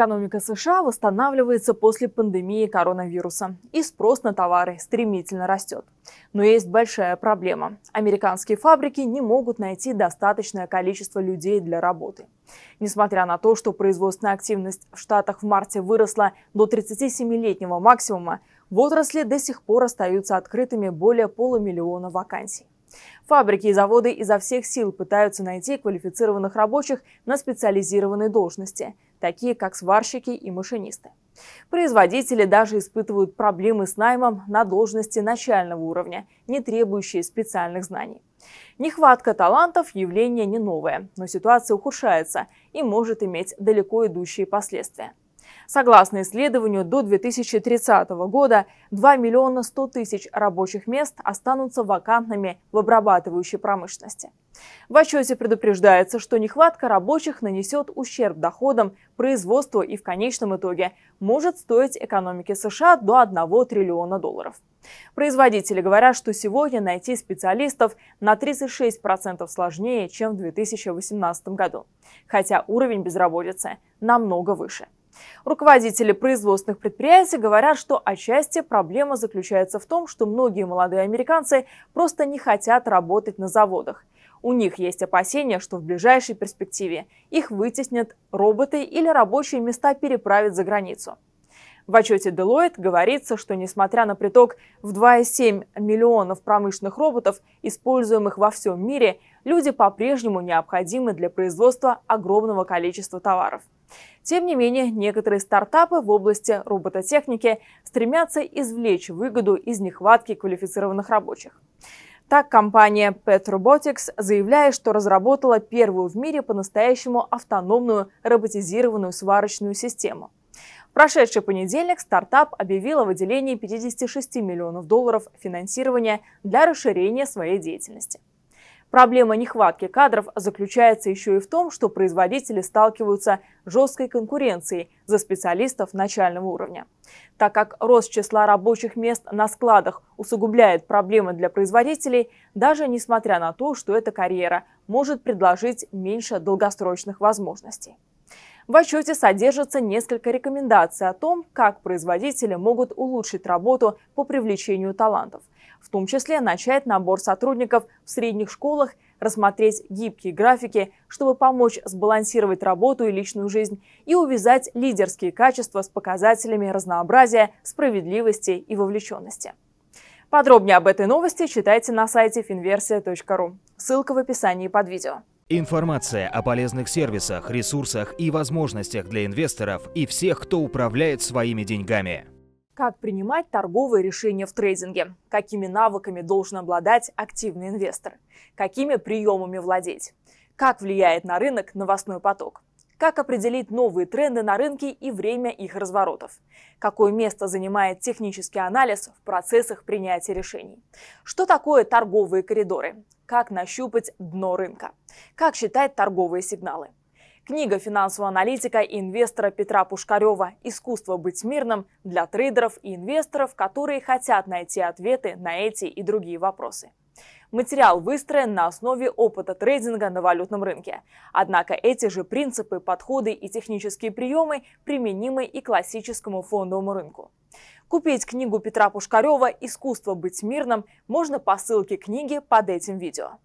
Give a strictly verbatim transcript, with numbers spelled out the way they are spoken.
Экономика США восстанавливается после пандемии коронавируса, и спрос на товары стремительно растет. Но есть большая проблема. Американские фабрики не могут найти достаточное количество людей для работы. Несмотря на то, что производственная активность в Штатах в марте выросла до тридцатисемилетнего максимума, в отрасли до сих пор остаются открытыми более полумиллиона вакансий. Фабрики и заводы изо всех сил пытаются найти квалифицированных рабочих на специализированные должности, такие как сварщики и машинисты. Производители даже испытывают проблемы с наймом на должности начального уровня, не требующие специальных знаний. Нехватка талантов – явление не новое, но ситуация ухудшается и может иметь далеко идущие последствия. Согласно исследованию, до две тысячи тридцатого года два миллиона сто тысяч рабочих мест останутся вакантными в обрабатывающей промышленности. В отчете предупреждается, что нехватка рабочих нанесет ущерб доходам, производству и в конечном итоге может стоить экономике США до одного триллиона долларов. Производители говорят, что сегодня найти специалистов на тридцать шесть процентов сложнее, чем в две тысячи восемнадцатом году, хотя уровень безработицы намного выше. Руководители производственных предприятий говорят, что отчасти проблема заключается в том, что многие молодые американцы просто не хотят работать на заводах. У них есть опасения, что в ближайшей перспективе их вытеснят роботы или рабочие места переправят за границу. В отчете Deloitte говорится, что несмотря на приток в два и семь десятых миллионов промышленных роботов, используемых во всем мире, люди по-прежнему необходимы для производства огромного количества товаров. Тем не менее, некоторые стартапы в области робототехники стремятся извлечь выгоду из нехватки квалифицированных рабочих. Так, компания Path Robotics заявляет, что разработала первую в мире по-настоящему автономную роботизированную сварочную систему. В прошедший понедельник стартап объявил о выделении пятидесяти шести миллионов долларов финансирования для расширения своей деятельности. Проблема нехватки кадров заключается еще и в том, что производители сталкиваются с жесткой конкуренцией за специалистов начального уровня. Так как рост числа рабочих мест на складах усугубляет проблемы для производителей, даже несмотря на то, что эта карьера может предложить меньше долгосрочных возможностей. В отчете содержится несколько рекомендаций о том, как производители могут улучшить работу по привлечению талантов, в том числе начать набор сотрудников в средних школах, рассмотреть гибкие графики, чтобы помочь сбалансировать работу и личную жизнь, и увязать лидерские качества с показателями разнообразия, справедливости и вовлеченности. Подробнее об этой новости читайте на сайте финверсия точка ру. Ссылка в описании под видео. Информация о полезных сервисах, ресурсах и возможностях для инвесторов и всех, кто управляет своими деньгами. Как принимать торговые решения в трейдинге? Какими навыками должен обладать активный инвестор? Какими приемами владеть? Как влияет на рынок новостной поток? Как определить новые тренды на рынке и время их разворотов? Какое место занимает технический анализ в процессах принятия решений? Что такое торговые коридоры? Как нащупать дно рынка? Как считать торговые сигналы? Книга финансового аналитика и инвестора Петра Пушкарева «Искусство быть мирным» для трейдеров и инвесторов, которые хотят найти ответы на эти и другие вопросы. Материал выстроен на основе опыта трейдинга на валютном рынке. Однако эти же принципы, подходы и технические приемы применимы и к классическому фондовому рынку. Купить книгу Петра Пушкарева «Искусство быть мирным» можно по ссылке книги под этим видео.